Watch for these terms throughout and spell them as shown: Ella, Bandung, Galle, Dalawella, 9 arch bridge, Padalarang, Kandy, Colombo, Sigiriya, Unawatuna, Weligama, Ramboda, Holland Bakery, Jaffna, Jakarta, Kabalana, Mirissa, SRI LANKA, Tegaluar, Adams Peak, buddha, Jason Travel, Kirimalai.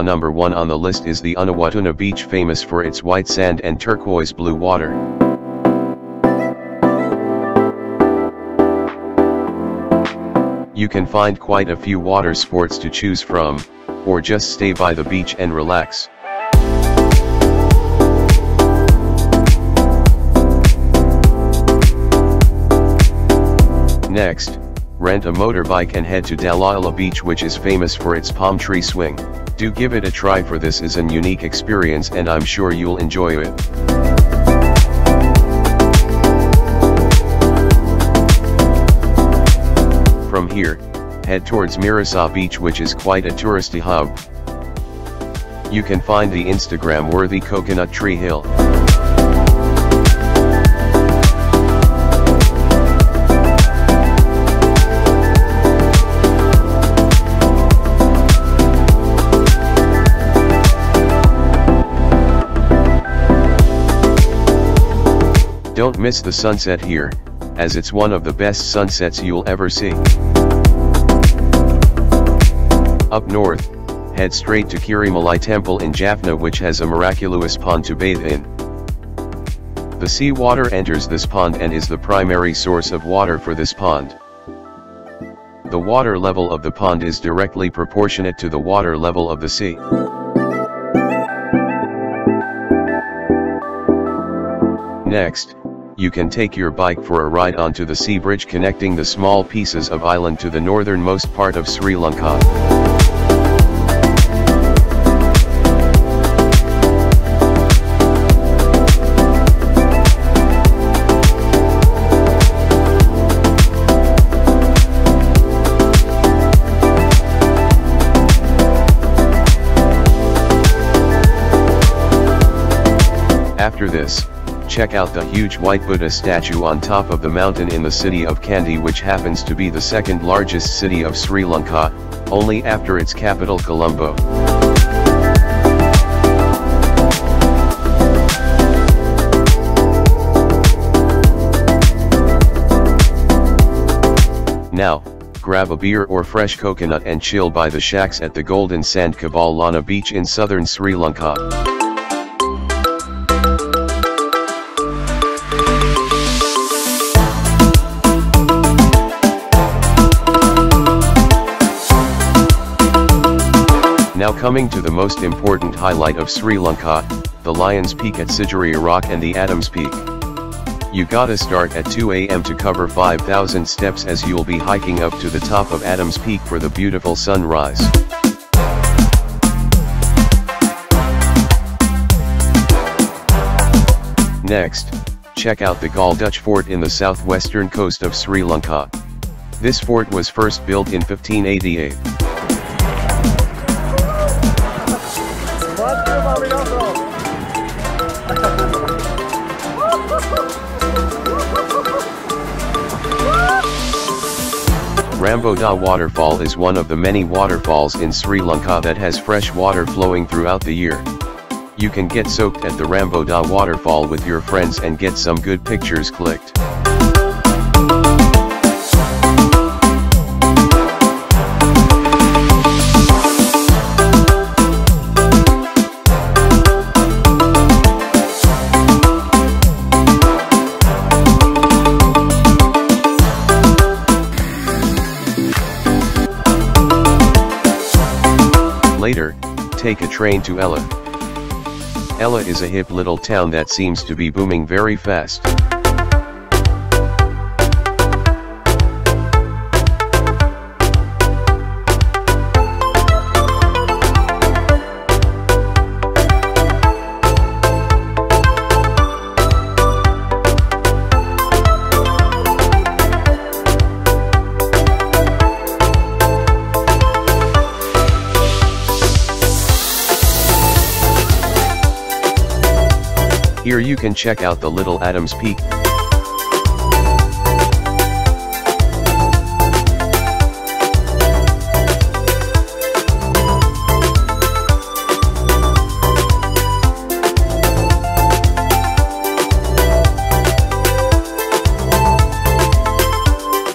A number one on the list is the Unawatuna beach, famous for its white sand and turquoise blue water. You can find quite a few water sports to choose from, or just stay by the beach and relax. Next, rent a motorbike and head to Dalawella Beach, which is famous for its palm tree swing. Do give it a try, for this is a unique experience and I'm sure you'll enjoy it. From here, head towards Mirissa Beach, which is quite a touristy hub. You can find the Instagram-worthy Coconut Tree Hill. Don't miss the sunset here, as it's one of the best sunsets you'll ever see. Up north, head straight to Kirimalai Temple in Jaffna, which has a miraculous pond to bathe in. The sea water enters this pond and is the primary source of water for this pond. The water level of the pond is directly proportionate to the water level of the sea. Next, you can take your bike for a ride onto the sea bridge connecting the small pieces of island to the northernmost part of Sri Lanka. After this, check out the huge white Buddha statue on top of the mountain in the city of Kandy, which happens to be the second largest city of Sri Lanka, only after its capital Colombo. Now, grab a beer or fresh coconut and chill by the shacks at the golden sand Kabalana beach in southern Sri Lanka. Now coming to the most important highlight of Sri Lanka, the Lions Peak at Sigiriya Rock and the Adams Peak. You gotta start at 2 AM to cover 5,000 steps, as you'll be hiking up to the top of Adams Peak for the beautiful sunrise. Next, check out the Galle fort in the southwestern coast of Sri Lanka. This fort was first built in 1588. Ramboda waterfall is one of the many waterfalls in Sri Lanka that has fresh water flowing throughout the year. You can get soaked at the Ramboda waterfall with your friends and get some good pictures clicked. Later, take a train to Ella. Ella is a hip little town that seems to be booming very fast. Here you can check out the little Adams Peak.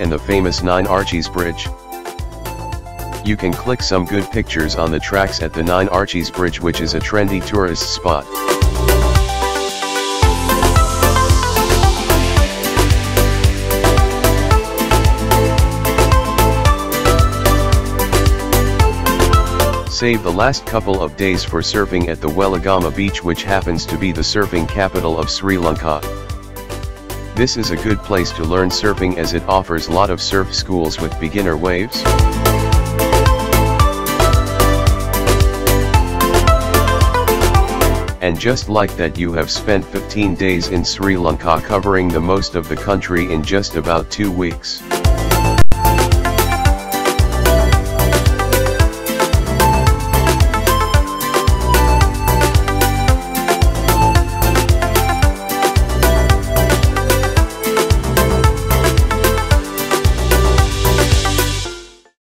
And the famous Nine Arches Bridge. you can click some good pictures on the tracks at the Nine Archies Bridge, which is a trendy tourist spot. Save the last couple of days for surfing at the Weligama beach, which happens to be the surfing capital of Sri Lanka. This is a good place to learn surfing as it offers a lot of surf schools with beginner waves. And just like that, you have spent 15 days in Sri Lanka, covering the most of the country in just about 2 weeks.